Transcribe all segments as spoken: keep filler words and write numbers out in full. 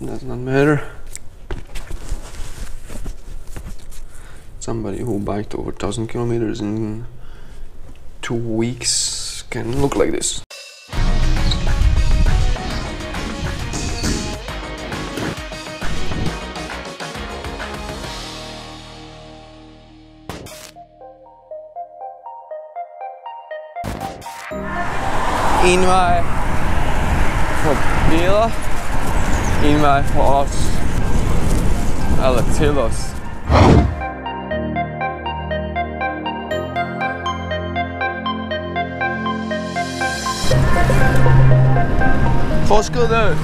Does not matter. Somebody who biked over one thousand kilometers in two weeks can look like this. En vej for billeder, en vej for os, eller til os. Forskuddet!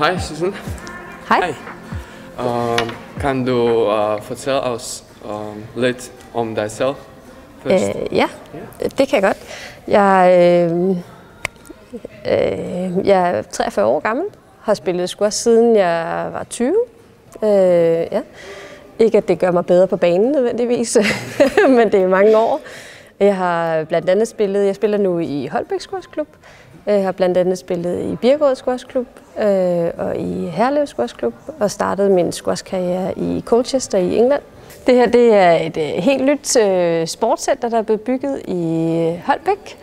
Hej Susan. Hej. Um, kan du uh, fortælle os um, lidt om dig selv først? Øh, ja, yeah. Det kan jeg godt. Jeg, øh, øh, jeg er treogfyrre år gammel, har spillet squash siden jeg var tyve. Øh, ja. Ikke at det gør mig bedre på banen nødvendigvis, men det er mange år. Jeg har blandt andet spillet, jeg spiller nu i Holbæk Squash Club. Jeg har blandt andet spillet i Birkerød Squash Club øh, og i Herlev Squash Club og startede min squashkarriere i Colchester i England. Det her det er et øh, helt nyt øh, sportscenter, der er blevet bygget i Holbæk,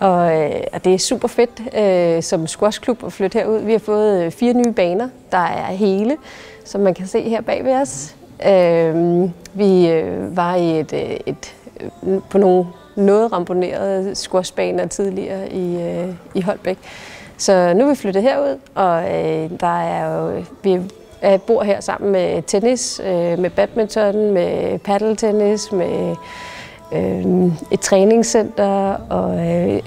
og, øh, og det er super fedt øh, som squashklub at flytte herud. Vi har fået øh, fire nye baner, der er hele, som man kan se her bag ved os. Øh, vi øh, var i et, øh, et, øh, på nogle noget ramponerede squashbaner tidligere i, øh, i Holbæk. Så nu er vi flyttet herud, og øh, der er jo, vi er, bor her sammen med tennis, øh, med badminton, med paddeltennis, med øh, et træningscenter og øh,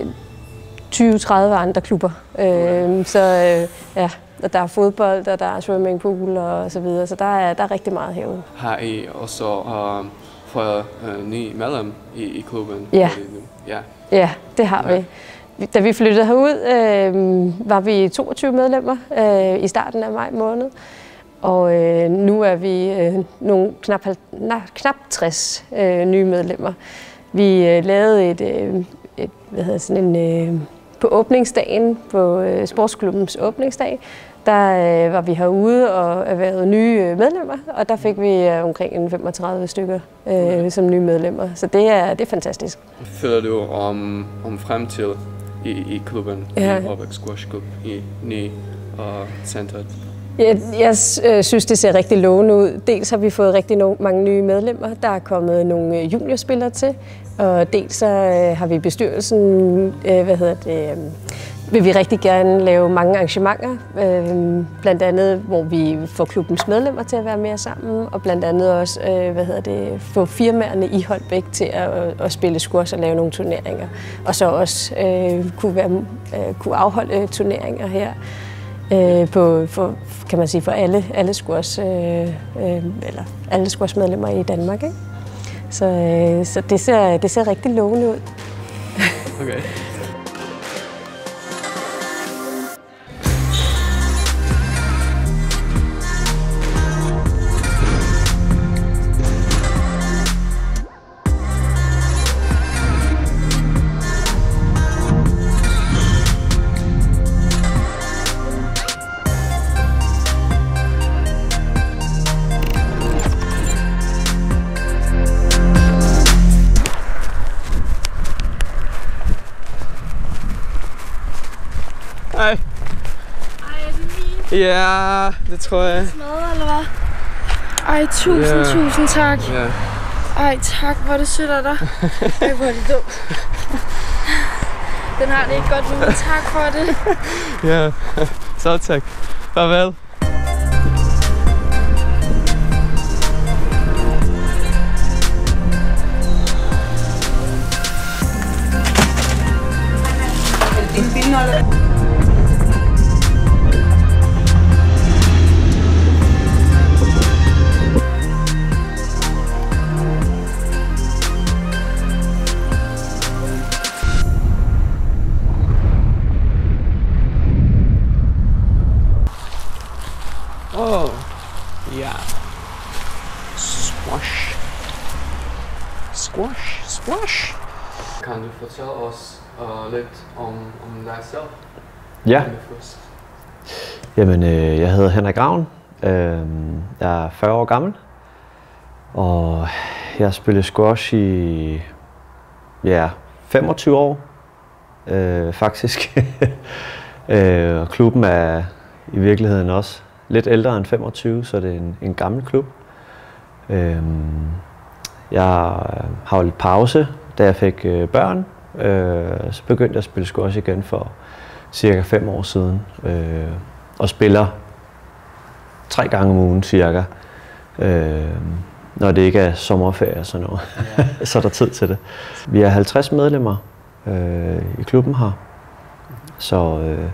tyve til tredive andre klubber. Øh, så øh, ja, og der er fodbold, og der er swimmingpool og så videre, så der er, der er rigtig meget herude. Har I også øh... for uh, nye medlem i, i klubben? Ja. Ja. Ja, det har ja. vi. Da vi flyttede herud, øh, var vi toogtyve medlemmer øh, i starten af maj måned, og øh, nu er vi øh, nogle knap, knap tres øh, nye medlemmer. Vi øh, lavede et, øh, et hvad hedder sådan en, øh, på åbningsdagen, på øh, sportsklubbens åbningsdag, der øh, var vi herude og erhvervede nye øh, medlemmer, og der fik vi øh, omkring femogtredive stykker øh, ja. som nye medlemmer. Så det er, det er fantastisk. Føler du om, om fremtid i, i klubben, ja. i Holbæk Squash Klub, i nye og centret? Jeg, jeg øh, synes, det ser rigtig lovende ud. Dels har vi fået rigtig no mange nye medlemmer, der er kommet nogle juniorspillere til, og dels så, øh, har vi bestyrelsen, øh, hvad hedder det, øh, vil vi rigtig gerne lave mange arrangementer, øh, blandt andet hvor vi får klubbens medlemmer til at være mere sammen, og blandt andet også øh, hvad hedder det, få firmaerne i Holbæk til at, at spille squash og lave nogle turneringer, og så også øh, kunne, være, øh, kunne afholde turneringer her øh, på, for, kan man sige, for alle, alle squash øh, øh, eller alle squash medlemmer i Danmark, ikke? Så, øh, så det ser det ser rigtig lovende ud. Okay. Hej. Ej, er det min? Ja, det tror jeg. Smadret, eller hvad? Ej, tusind, yeah. tusind tak. Yeah. Ej, tak, hvor er det sødt af dig. Ej, hvor er det dumt. Den har det ikke godt nu, men tak for det. Ja, så tak. Farvel. Squash. Squash. Squash. Kan du fortælle os uh, lidt om, om dig selv? Ja. Jamen, øh, jeg hedder Henrik Ravn. Øh, jeg er fyrre år gammel. Og jeg har spillet squash i ja, femogtyve år, øh, faktisk. øh, klubben er i virkeligheden også lidt ældre end femogtyve, så det er en, en gammel klub. Øh, jeg har holdt pause, da jeg fik øh, børn. Øh, så begyndte jeg at spille squash igen for cirka fem år siden. Øh, og spiller tre gange om ugen cirka. Øh, Når det ikke er sommerferie og sådan noget, ja. Så er der tid til det. Vi er halvtreds medlemmer øh, i klubben her, så øh,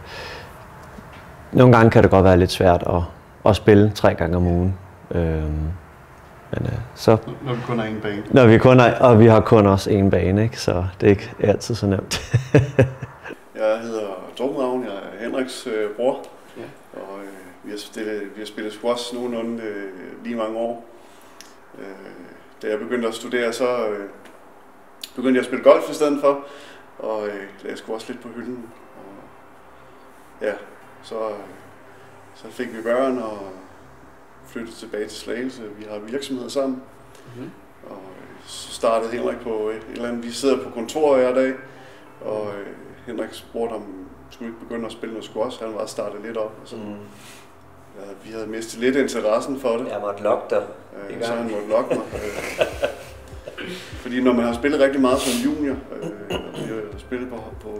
nogle gange kan det godt være lidt svært at, at spille tre gange om ugen. Øh, men, øh, så, når vi kun har én bane. Når vi kun er, og vi har kun også én bane, ikke? Så det er ikke altid så nemt. Jeg hedder Torben Ravn, jeg er Henriks øh, bror, ja. Og øh, vi, har spillet, vi har spillet squash nogenlunde øh, lige mange år. Da jeg begyndte at studere, så øh, begyndte jeg at spille golf i stedet for, og øh, lagde sgu også lidt på hylden. Og, ja, så, øh, så fik vi børn og flyttede tilbage til Slagelse. Vi har virksomhed sammen, mm-hmm. og øh, så startede Henrik på et eller andet. Vi sidder på kontor hver dag, og øh, Henrik spurgte, om skulle ikke begynde at spille noget squash. Han var startet lidt op. Og så, mm. Vi havde mistet lidt interessen for det. Jeg måtte lokke dig. Øh, så han måtte lokke mig. Øh, fordi når man har spillet rigtig meget som junior, øh, og vi har spillet på, på, på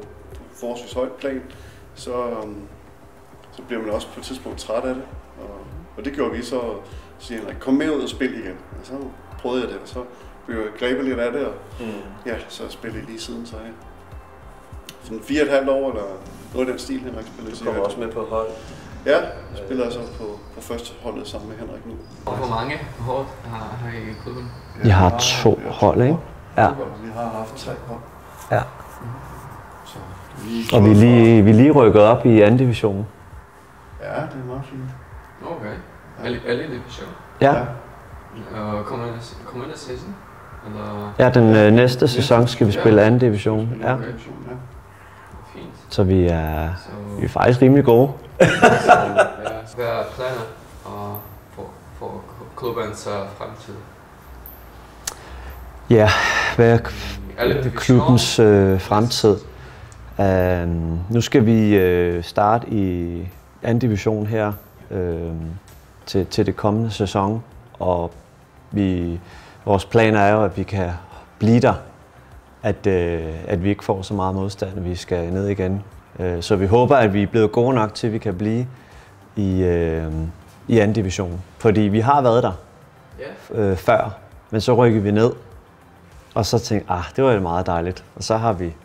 forholdsvis højt plan, så, øh, så bliver man også på et tidspunkt træt af det. Og, og det gjorde vi så, og siger Henrik, kom med ud og spil igen. Og så prøvede jeg det, og så blev jeg grebet lidt af det, og mm. ja, så spillede jeg lige siden. Så, ja. Sådan fire og et halvt år, eller noget af den stil, Henrik spillede. Du kommer også med på hold. Ja, jeg spiller altså på, på første holdet sammen med Henrik nu. Hvor mange hold har I i klubben? Jeg har to hold, ikke? Ja. Vi har haft tre hold. Ja. Og vi er lige, vi lige rykket op i anden division. Ja, det er meget fint. Okay. Alle division? Ja. Kommer ind af sæsonen? Ja, den næste sæson skal vi spille anden division. Ja. Så vi er, vi er faktisk rimelig gode. Hvad er planer for, for klubbens fremtid? Ja, hvad er klubbens øh, fremtid? Um, nu skal vi øh, starte i anden division her øh, til, til det kommende sæson. Og vi, vores planer er jo, at vi kan blive der. At, øh, at vi ikke får så meget modstand, at vi skal ned igen. Øh, så vi håber, at vi er blevet gode nok til, at vi kan blive i, øh, i anden division. Fordi vi har været der øh, før, men så rykkede vi ned. Og så tænkte ah, det var jo meget dejligt. Og så har vi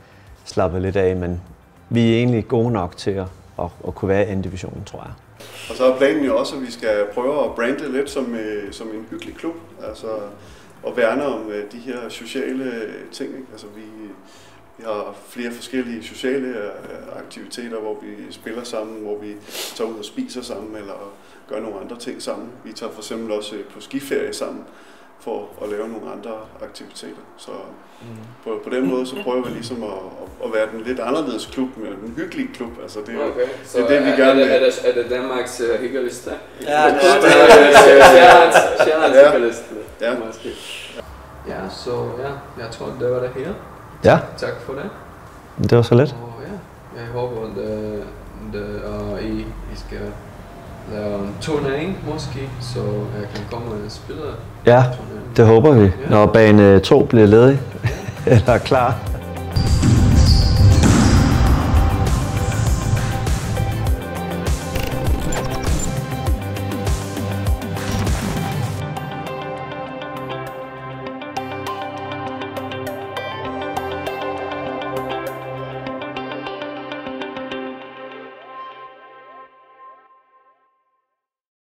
slappet lidt af, men vi er egentlig gode nok til at, at, at kunne være i anden division, tror jeg. Og så er planen jo også, at vi skal prøve at brande lidt som, øh, som en hyggelig klub. Altså og værne om de her sociale ting. Ikke? Altså, vi, vi har flere forskellige sociale aktiviteter, hvor vi spiller sammen, hvor vi tager ud og spiser sammen, eller gør nogle andre ting sammen. Vi tager for eksempel også på skiferie sammen, for at lave nogle andre aktiviteter. Så mm. på, på den måde, så prøver vi ligesom at, at være den lidt anderledes klub, men den hyggelige klub. Altså, det er okay. Det, er det vi er, gerne vil. Er, er, er det Danmarks uh, hyggeligste? Ja, det er Danmarks hyggeligste. Ja. Ja, så ja, jeg tror, det var det her. Ja. Tak for det. Det var så lidt. Og ja, jeg håber, at, det, at I, I skal lave en turnering måske, så jeg kan komme og spille. Ja, det håber vi, når bane to bliver ledig eller klar.